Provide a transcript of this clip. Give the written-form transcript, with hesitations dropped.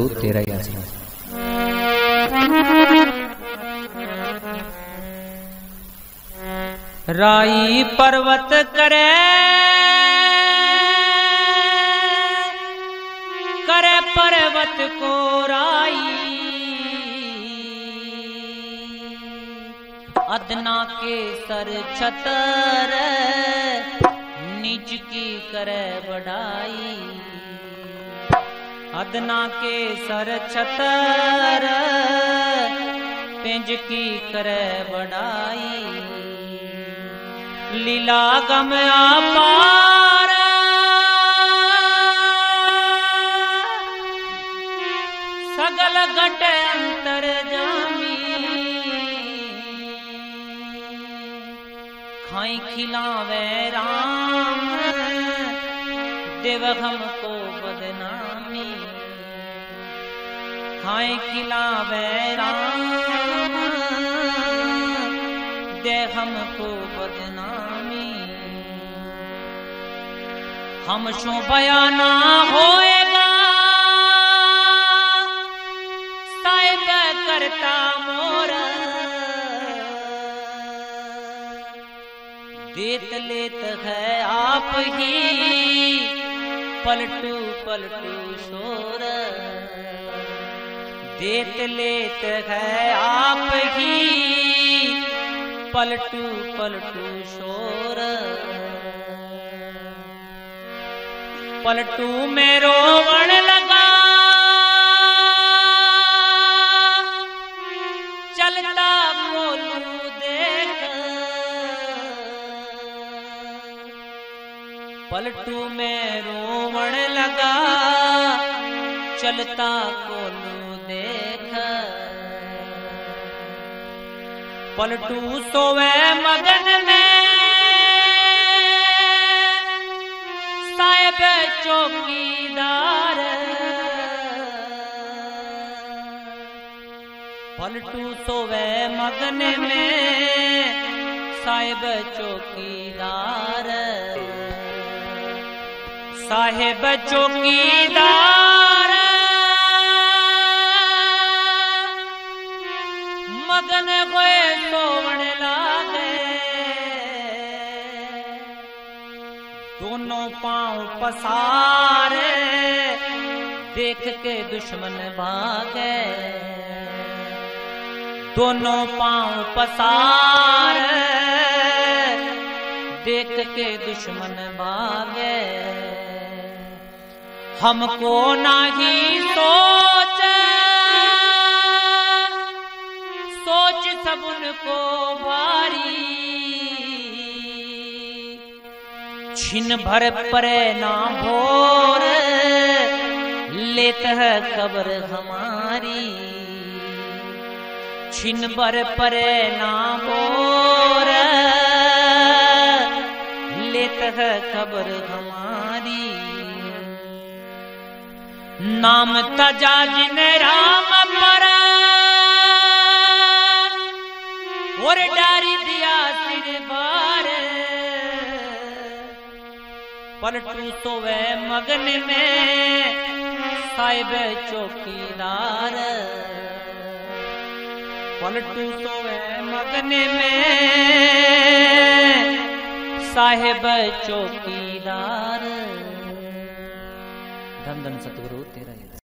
तो तेरा ही आसरा। राई पर्वत करे करे पर्वत को राई, अदना के सर छतर नीच की करे बढ़ाई, अदना के सर छतर पिंज की करे बढ़ाई। लीला गम अपार सगल घट अंतर जामी, खाई खिलावे राम देव हमको बदनामी, खाई खिलावे राम दे हमको बदनामी। हम शो बयाना होएगा सायद करता मोर, देत लेत है आप ही पलटू पलटू शोर, देत लेत है आप ही पलटू पलटू शोर। पलटू में रोवण लगा चलता बोलू देख, पलटू में रोवण लगा चलता बोलू देख। पलटू सोवे मगन में साहेब चौकीदार, पलटू सोवे मगन में साहेब चौकीदार, साहेब चौकीदार मगन गए सोवण लागे, दोनों पांव पसारे देख के दुश्मन भागे, दोनों पांव पसारे देख के दुश्मन भागे। हमको नहीं सोचे सोच सब उनको भारी, छिन भर परे ना भोर लेत है कबर हमारी, छिन भर परे ना भोर लेत है कबर हमारी। नाम तजा जिन राम पर और डारी दिया सिर बार, पलटू सोवे मगन में साहिब चौकीदार, पलटू सोवे मगन में साहिब चौकीदार। धन धन सतगुरु तेरा।